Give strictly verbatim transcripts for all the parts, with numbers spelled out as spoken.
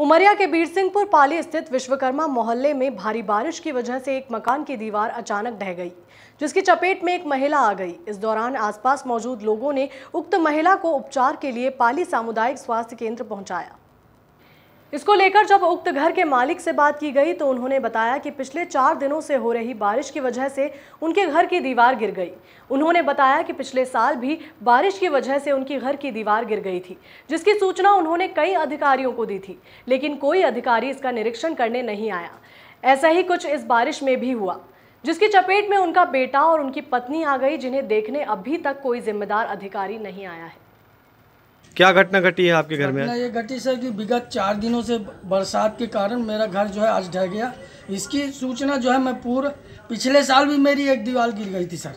उमरिया के बीर सिंहपुर पाली स्थित विश्वकर्मा मोहल्ले में भारी बारिश की वजह से एक मकान की दीवार अचानक ढह गई, जिसकी चपेट में एक महिला आ गई। इस दौरान आसपास मौजूद लोगों ने उक्त महिला को उपचार के लिए पाली सामुदायिक स्वास्थ्य केंद्र पहुंचाया। इसको लेकर जब उक्त घर के मालिक से बात की गई तो उन्होंने बताया कि पिछले चार दिनों से हो रही बारिश की वजह से उनके घर की दीवार गिर गई। उन्होंने बताया कि पिछले साल भी बारिश की वजह से उनकी घर की दीवार गिर गई थी, जिसकी सूचना उन्होंने कई अधिकारियों को दी थी, लेकिन कोई अधिकारी इसका निरीक्षण करने नहीं आया। ऐसा ही कुछ इस बारिश में भी हुआ, जिसकी चपेट में उनका बेटा और उनकी पत्नी आ गई, जिन्हें देखने अभी तक कोई जिम्मेदार अधिकारी नहीं आया है। क्या घटना घटी है आपके घर में? ये घटी सर कि विगत चार दिनों से बरसात के कारण मेरा घर जो है आज ढह गया। इसकी सूचना जो है मैं पूर्व पिछले साल भी मेरी एक दीवार गिर गई थी सर,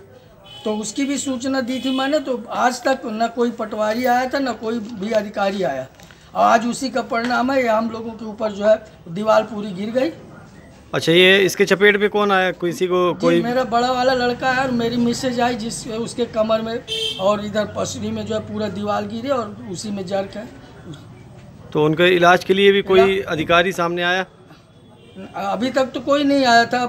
तो उसकी भी सूचना दी थी मैंने, तो आज तक ना कोई पटवारी आया था ना कोई भी अधिकारी आया। और आज उसी का परिणाम है, हम लोगों के ऊपर जो है दीवार पूरी गिर गई। अच्छा, ये इसके चपेट में कौन आया? किसी को कोई? मेरा बड़ा वाला लड़का है और मेरी मिसेज आई, जिस उसके कमर में और इधर पसली में जो है पूरा दीवार गिरी और उसी में जर्क है। तो उनके इलाज के लिए भी कोई अधिकारी सामने आया? अभी तक तो कोई नहीं आया था।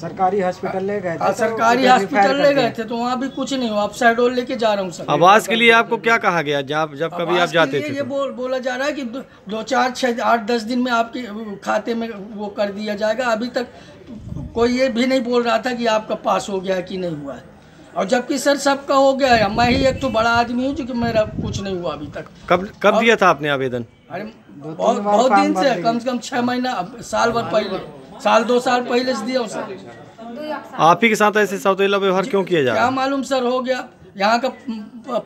सरकारी हॉस्पिटल ले गए थे, सरकारी हॉस्पिटल ले गए थे तो वहाँ भी कुछ नहीं हुआ। आप शहडोल लेके जा रहा हूँ सर। आवास के लिए आपको क्या कहा गया जब जब कभी आप जाते थे? ये बोल, बोला जा रहा है कि दो चार छः आठ दस दिन में आपके खाते में वो कर दिया जाएगा। अभी तक कोई ये भी नहीं बोल रहा था कि आपका पास हो गया कि नहीं हुआ है, और जबकि सर सबका हो गया है। मैं ही एक तो बड़ा आदमी हूँ जो कि मेरा कुछ नहीं हुआ अभी तक। कब कब दिया था आपने आवेदन? अरे बहुत बहुत दिन से, कम से कम छः महीना साल भर पहले, साल दो साल पहले से दिया हूँ सर। आप ही के साथ ऐसे सौतेला व्यवहार क्यों किया जा रहा है? क्या मालूम सर हो गया। यहाँ का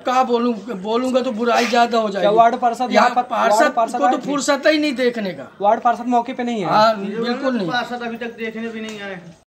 क्या बोलूँ, बोलूँगा तो बुराई ज्यादा हो जाएगी। वार्ड पार्षद यहाँ पार्षद को तो फुर्सत ही नहीं देखने का। वार्ड पार्षद मौके पे नहीं है, बिल्कुल नहीं। पार्षद अभी तक देखने भी नहीं आए।